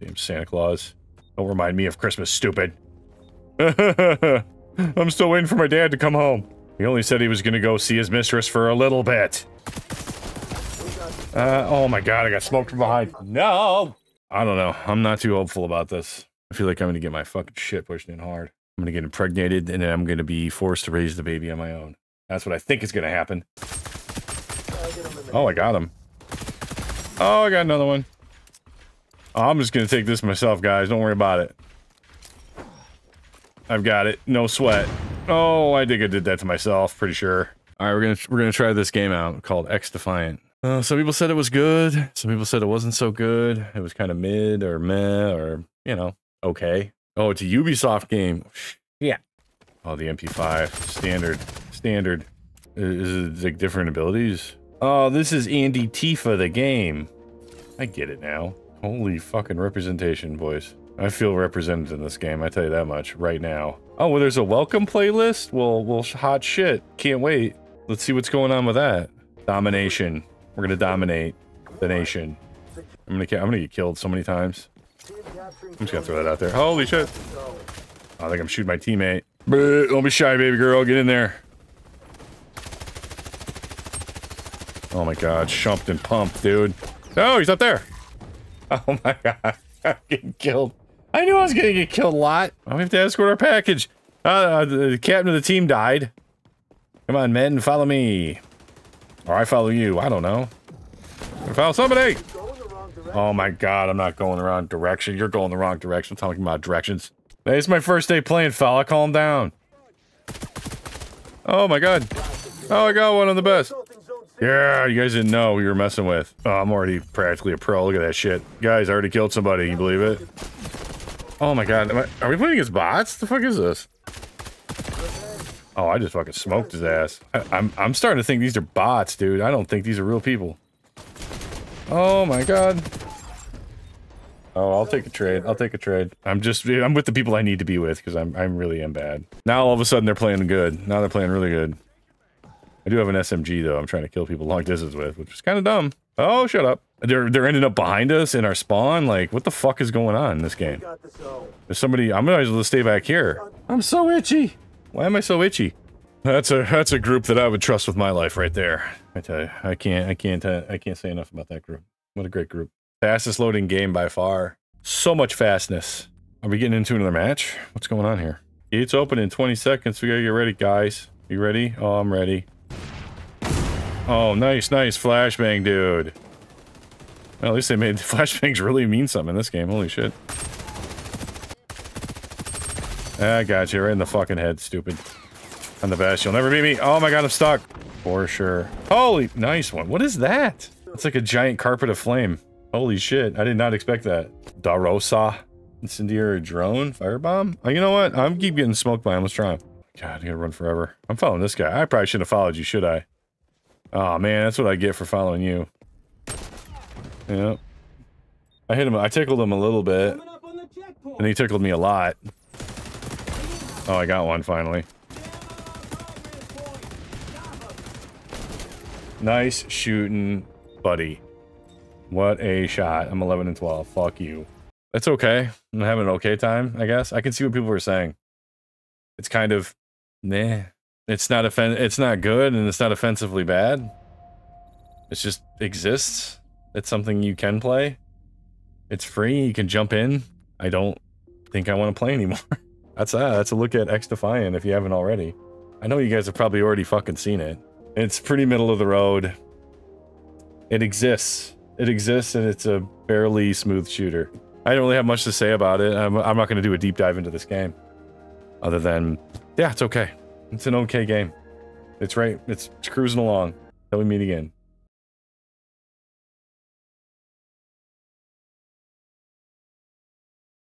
Damn Santa Claus. Don't remind me of Christmas, stupid. I'm still waiting for my dad to come home. He only said he was gonna go see his mistress for a little bit. Oh my god, I got smoked from behind. No! I don't know. I'm not too hopeful about this. I feel like I'm gonna get my fucking shit pushed in hard. I'm gonna get impregnated, and then I'm gonna be forced to raise the baby on my own. That's what I think is gonna happen. Oh, I got him. Oh, I got another one. Oh, I'm just gonna take this myself, guys. Don't worry about it. I've got it. No sweat. Oh, I think I did that to myself. Pretty sure. All right, we're gonna try this game out called XDefiant. Some people said it was good. Some people said it wasn't so good. It was kind of mid or meh or, you know, okay. Oh, it's a Ubisoft game. Yeah. Oh, the MP5 standard. Is it like different abilities? Oh, this is Andy Tifa the game. I get it now. Holy fucking representation, boys. I feel represented in this game, I tell you that much, right now. Oh, well, there's a welcome playlist? Well, hot shit. Can't wait. Let's see what's going on with that. Domination. We're gonna dominate the nation. I'm gonna get killed so many times. I'm just gonna throw that out there. Holy shit. I think I'm shooting my teammate. Don't be shy, baby girl. Get in there. Oh my god. Shumped and pumped, dude. Oh, he's up there. Oh my god. I'm getting killed. I knew I was gonna get killed a lot. Oh, we have to escort our package. The captain of the team died. Come on, men, follow me. Or I follow you. I don't know. Follow somebody! Oh my god, I'm not going the wrong direction. You're going the wrong direction. I'm talking about directions. Hey, it's my first day playing, fella. Calm down. Oh my god. Oh, I got one on the best. Yeah, you guys didn't know who you were messing with. Oh, I'm already practically a pro. Look at that shit. Guys, I already killed somebody. Can you believe it? Oh my god, are we playing against bots? The fuck is this? Oh, I just fucking smoked his ass. I'm starting to think these are bots, dude. I don't think these are real people. Oh my god. Oh, I'll take a trade. I'll take a trade. I'm with the people I need to be with, because I really am bad. Now all of a sudden they're playing good. Now they're playing really good. I do have an SMG, though. I'm trying to kill people long distance with, which is kind of dumb. Oh, shut up. They're ending up behind us in our spawn. Like, what the fuck is going on in this game? There's somebody... I'm gonna just stay back here. I'm so itchy. Why am I so itchy? That's a group that I would trust with my life right there. I tell you, I can't say enough about that group. What a great group. Fastest loading game by far. So much fastness. Are we getting into another match? What's going on here? It's open in 20 seconds. We gotta get ready, guys. You ready? Oh, I'm ready. Oh, nice, nice flashbang, dude. Well, at least they made the flashbangs really mean something in this game. Holy shit. I got you right in the fucking head, stupid. I'm the best. You'll never beat me. Oh my god, I'm stuck. For sure. Holy, nice one. What is that? It's like a giant carpet of flame. Holy shit. I did not expect that. Darosa. Incendiary drone. Firebomb. Oh, you know what? I'm keep getting smoked by him. Let's try him. God, I gotta run forever. I'm following this guy. I probably shouldn't have followed you, should I? Oh man, that's what I get for following you. Yeah. I hit him. I tickled him a little bit. And he tickled me a lot. Oh, I got one finally. Nice shooting, buddy. What a shot. I'm 11 and 12. Fuck you. That's okay. I'm having an okay time, I guess. I can see what people were saying. It's kind of nah. It's not good, and it's not offensively bad. It just exists. It's something you can play. It's free. You can jump in. I don't think I want to play anymore. That's a look at XDefiant if you haven't already. I know you guys have probably already fucking seen it. It's pretty middle of the road. It exists. It exists, and it's a fairly smooth shooter. I don't really have much to say about it. I'm not going to do a deep dive into this game. Other than, yeah, it's okay. It's an okay game. It's right. It's cruising along. Till we meet again.